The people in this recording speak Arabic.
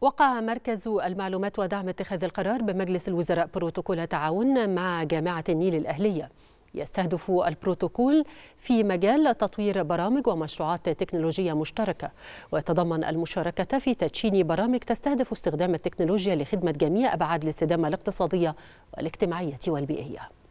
وقع مركز المعلومات ودعم اتخاذ القرار بمجلس الوزراء بروتوكول تعاون مع جامعة النيل الأهلية. يستهدف البروتوكول في مجال تطوير برامج ومشروعات تكنولوجية مشتركة، ويتضمن المشاركة في تدشين برامج تستهدف استخدام التكنولوجيا لخدمة جميع أبعاد الاستدامة الاقتصادية والاجتماعية والبيئية.